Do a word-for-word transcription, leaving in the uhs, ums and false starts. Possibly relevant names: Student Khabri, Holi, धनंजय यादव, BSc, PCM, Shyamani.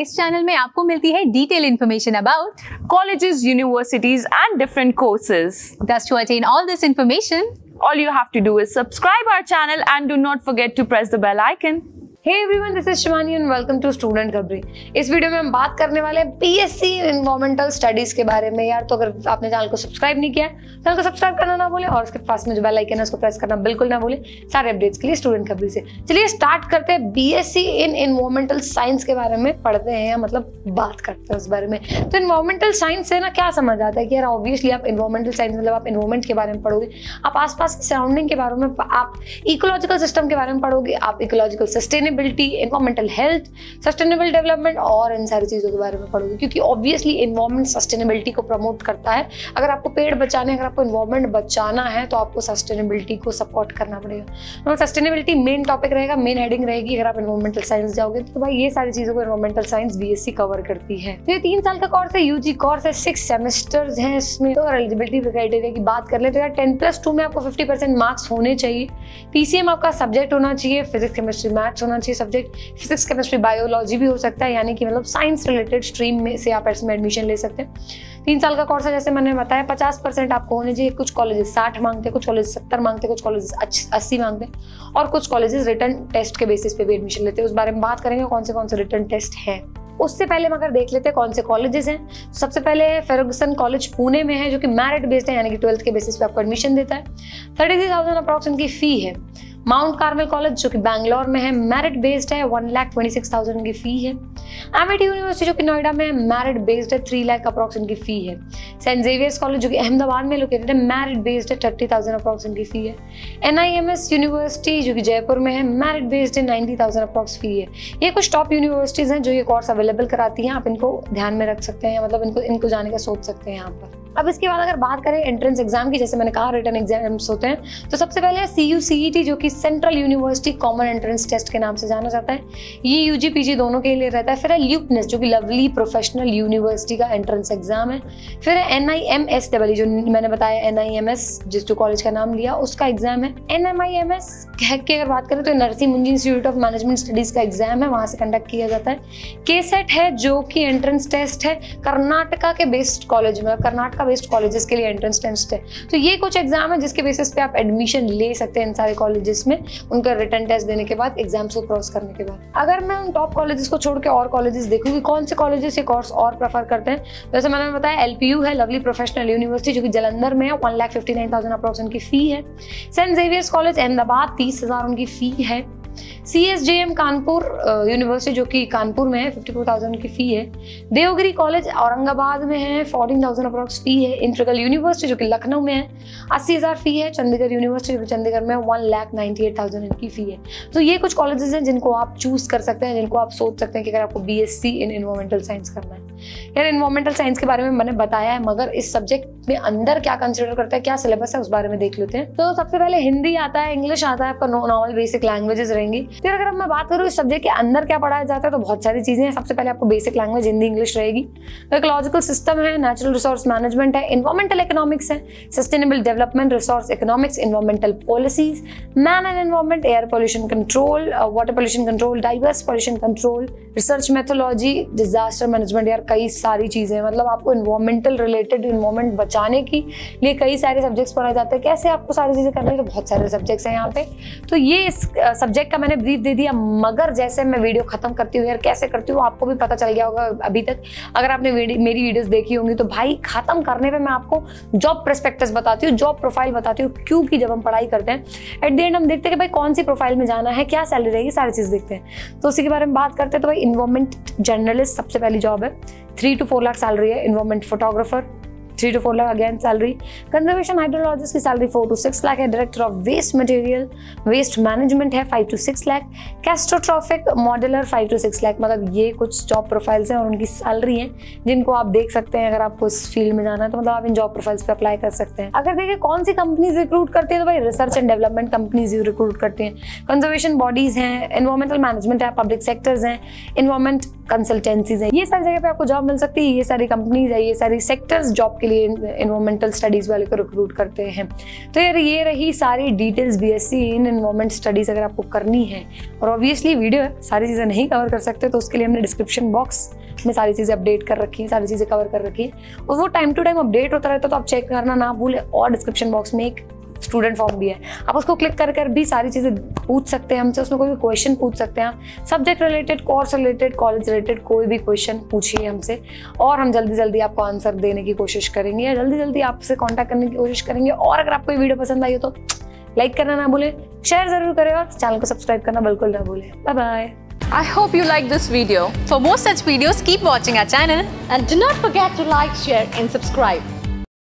इस चैनल में आपको मिलती है detail information about colleges, universities and different courses. Thus to attain all this information, all you have to do is subscribe our channel and do not forget to press the bell icon. Hey everyone, this is Shyamani and welcome to Student Khabri. इस video में हम बात करने वाले हैं BSc environmental studies के बारे में. यार तो अगर आपने चैनल को सब्सक्राइब नहीं किया, चैनल को सब्सक्राइब करना ना भूलें और उसके पास में जो बेल आइकन है उसको प्रेस करना बिल्कुल ना भूलें सारे अपडेट्स के लिए स्टूडेंट खबरी से. चलिए स्टार्ट करते हैं. बीएससी इन एनवायरमेंटल साइंस के बारे में पढ़ते हैं, मतलब बात करते हैं उस बारे में. तो एनवायरमेंटल साइंस से ना क्या समझ आता है कि यार ऑब्वियसली आप एनवायरमेंटल साइंस मतलब आप एनवायरमेंट के बारे में पढ़ोगे, आप आस पास की सराउंडिंग के बारे में, आप इकोलॉजिकल सिस्टम के बारे में पढ़ोगे, आप ecological sustain environmental health, sustainable development और इन सारी चीजों के बारे में पढ़ोगे, क्योंकि ऑब्वियसली एनवायरमेंट सस्टेनेबिलिटी को प्रमोट करता है. अगर आपको पेड़ बचाने, अगर आपको एनवायरमेंट बचाना है तो आपको सस्टेनेबिलिटी को सपोर्ट करना पड़ेगा. और सस्टेनेबिलिटी मेन टॉपिक रहेगा, मेन हेडिंग रहेगी अगर आप एनवायरमेंटल साइंस जाओगे तो. भाई ये सारी चीजों को एनवायरमेंटल साइंस बीएससी कवर करती है. तो ये तीन साल का कोर्स है, यूजी कोर्स है, सिक्स सेमेस्टर्स हैं इसमें. तो एलिजिबिलिटी क्राइटेरिया की बात कर ले तो यार टेन प्लस टू में आपको फिफ्टी परसेंट मार्क्स होने चाहिए. पीसीएम आपका सब्जेक्ट होना चाहिए, फिजिक्स केमिस्ट्री मैथ्स होना चाहिए सब्जेक्ट. फिजिक्स केमिस्ट्री बायोलॉजी भी हो सकता है, यानी कि मतलब साइंस रिलेटेड स्ट्रीम में से आप इसमें एडमिशन ले सकते हैं. तीन साल का कोर्स है जैसे मैंने बताया. पचास परसेंट आपको होने चाहिए. कुछ कॉलेजेस साठ मांगते हैं, कुछ कॉलेजेस सत्तर मांगते हैं, कुछ कॉलेजेस अस्सी मांगते हैं और कुछ कॉलेजेस रिटर्न टेस्ट के बेसिस पे भी एडमिशन लेते हैं. उस बारे में बात करेंगे कौन से कौन से रिटर्न टेस्ट हैं. उससे पहले मगर देख लेते हैं कौन से कॉलेजेस हैं. सबसे पहले फेर्गसन कॉलेज पुणे में है जो कि मेरिट बेस्ड है, यानी कि ट्वेल्थ के बेसिस पे आपको एडमिशन देता है. थर्टी थ्री थाउजेंड अप्रॉक्स इनकी फी है. माउंट कार्मेल कॉलेज जो कि बैंगलोर में है, मेरिट बेस्ड है, one lakh twenty six thousand की फी है. एमिटी यूनिवर्सिटी जो कि नोएडा में है, मेरिट बेस्ड है, थ्री लाख अप्रॉक्स की फी है. सेंट जेवियर्स कॉलेज जो कि अहमदाबाद में लोकेटेड है, मेरिट बेस्ड है, थर्टी थाउजेंड अप्रॉक्स की फी है. एनआईएमएस यूनिवर्सिटी जो कि जयपुर में है, मेरिट बेस्ड है, नाइन्टी थाउजेंड अप्रॉक्स फी है. ये कुछ टॉप यूनिवर्सिटीज हैं जो ये कोर्स अवेलेबल कराती हैं. आप इनको ध्यान में रख सकते हैं, मतलब इनको इनको जाने का सोच सकते हैं यहाँ पर. अब इसके बाद अगर बात करें एंट्रेंस एग्जाम की, जैसे मैंने कहा रिटन एग्जाम्स होते हैं, तो सबसे पहले है सी यू सी ई टी जो कि central university common entrance test के नाम से जाना जाता है. ये यूजी पीजी दोनों के लिए रहता है. फिर है लूपनेस जो कि लवली प्रोफेशनल यूनिवर्सिटी का एंट्रेंस एग्जाम है. फिर है N I M S double जो मैंने बताया एन आई एम एस जिस जो कॉलेज का नाम लिया उसका एग्जाम है. N M I M S की अगर बात करें तो Narsee Monjee institute of management studies का एग्जाम है, वहाँ से कंडक्ट किया जाता है. केसेट है जो कि एंट्रेंस टेस्ट है कर्नाटका के बेस्ड कॉलेज में, कर्नाटका बेस्ट कॉलेजेस के लिए एंट्रेंस टेस्ट है. तो ये कुछ एग्जाम है जिसके बेसिस पे आप एडमिशन ले सकते हैं इन सारे कॉलेजेस में, उनका रिटन टेस्ट देने के बाद, एग्जाम्स को क्रॉस करने के बाद. अगर मैं उन टॉप कॉलेजेस को छोड़ के और कॉलेजेस देखूंगी कौन से कॉलेजेस ये कोर्स और प्रेफर करते हैं, जैसे मैंने बताया एलपीयू है लवली प्रोफेशनल यूनिवर्सिटी जो कि जलंधर में है, one lakh fifty nine thousand approx उनकी फी है. सेंट जेवियर्स कॉलेज अहमदाबाद तीस हजार उनकी फी है. सीएसजेएम कानपुर यूनिवर्सिटी जो कि कानपुर में है, चौवन हज़ार की फी है. देवगिरी कॉलेज औरंगाबाद में है, चौदह हज़ार अप्रॉक्स फी है. इंटीग्रल यूनिवर्सिटी जो कि लखनऊ में है, अस्सी हज़ार फी है. चंडीगढ़ यूनिवर्सिटी जो कि चंडीगढ़ में one lakh ninety eight thousand इनकी फी है. तो ये कुछ कॉलेजेस हैं जिनको आप चूज कर सकते हैं, जिनको आप सोच सकते हैं कि अगर आपको बीएससी इन एनवायरमेंटल साइंस करना है. यार एनवायरमेंटल साइंस के बारे में मैंने बताया है, मगर इस सब्जेक्ट में अंदर क्या कंसिडर करता है, क्या सिलेबस है, उस बारे में देख लेते हैं. तो सबसे पहले हिंदी आता है, इंग्लिश आता है, आपका नॉर्मल बेसिक लैंग्वेजेस रहेंगी. फिर अगर मैं बात करूँ इस सब्जेक्ट के अंदर क्या पढ़ाया जाता है तो बहुत सारी चीजें हैं. सबसे पहले आपको बेसिक लैंग्वेज हिंदी इंग्लिश रहेगी. इकोलॉजिकल सिस्टम है, नेचुरल रिसोर्स मैनेजमेंट है, एनवायरमेंटल इकोनॉमिक्स है, sustainable development, resource economics, environmental policies, man and environment, air pollution control, water pollution control, diverse pollution control, research methodology, disaster management. यार कई सारी चीजें, मतलब आपको एनवायरमेंटल रिलेटेड, एनवायरमेंट बचाने के लिए कई सारे सब्जेक्ट्स पढ़ाए जाते हैं. कैसे आपको सारी चीजें करनी है, तो बहुत सारे सब्जेक्ट्स हैं यहाँ पे. तो ये इस सब्जेक्ट का मैंने ब्रीफ दे दिया, मगर जैसे मैं वीडियो खत्म करती हूँ यार कैसे करती हूँ आपको भी पता चल गया होगा अभी तक. अगर आपने वीडियो, मेरी वीडियोस देखी होंगी तो भाई खत्म करने पे मैं आपको जॉब प्रस्पेक्टस बताती हूँ, जॉब प्रोफाइल बताती हूँ, क्योंकि जब हम पढ़ाई करते हैं एट द एंड हम देखते हैं कि भाई कौन सी प्रोफाइल में जाना है, क्या सैलरी रहेगी, सारी चीज देखते हैं. तो उसी के बारे में बात करते हैं. तो भाई एनवायरमेंट जर्नलिस्ट सबसे पहली जॉब है, three to four lakh salary है. Environment photographer three to four lakh again salary. Conservation hydrologist की salary four to six lakh है. Director of waste material waste management है, five to six lakh. Catastrophic modeler five to six lakh. मतलब ये कुछ job profiles हैं और उनकी सैलरी हैं जिनको आप देख सकते हैं अगर आपको इस फील्ड में जाना है तो. मतलब आप इन जॉब प्रोफाइल्स पर अप्लाई कर सकते हैं. अगर देखिए कौन सी कंपनीज रिक्रूट करती है तो भाई research and development companies recruit करती हैं, कंजर्वेशन बॉडीज हैं, एनवायरमेंटल मैनेजमेंट है, पब्लिक सेक्टर्स हैं, एनवायरमेंट कंसल्टेंसीज है, ये सारी जगह पे आपको जॉब मिल सकती है। ये सारी कंपनीज है, ये सारी सेक्टर्स जॉब के लिए एनवायरमेंटल स्टडीज वाले को रिक्रूट करते हैं। तो यार ये रही सारी details BSc in environment studies अगर आपको करनी है। और ऑब्वियसली वीडियो सारी चीज़ें नहीं कवर कर सकते, तो उसके लिए हमने डिस्क्रिप्शन बॉक्स में सारी चीज़ें अपडेट कर रखी हैं, सारी चीज़ें कवर कर रखी है और वो टाइम टू टाइम अपडेट होता रहता है, तो आप चेक करना ना भूलें। और डिस्क्रिप्शन बॉक्स में एक स्टूडेंट फॉर्म भी है, आप उसको क्लिक कर कर भी सारी चीज़ें पूछ सकते हैं हमसे, उसमें कोई भी क्वेश्चन पूछ सकते हैं आप। Subject related, course related, college related कोई भी क्वेश्चन पूछिए हमसे और हम जल्दी जल्दी आपको आंसर देने की कोशिश करेंगे या जल्दी जल्दी आपसे कॉन्टैक्ट करने की कोशिश करेंगे। और अगर आपको ये वीडियो पसंद आई हो तो लाइक करना ना भूलें, शेयर जरूर करें और चैनल को सब्सक्राइब करना बिल्कुल ना भूलें। Bye bye. I hope you liked this video. For more such videos, keep watching our channel and do not forget to like, share and subscribe.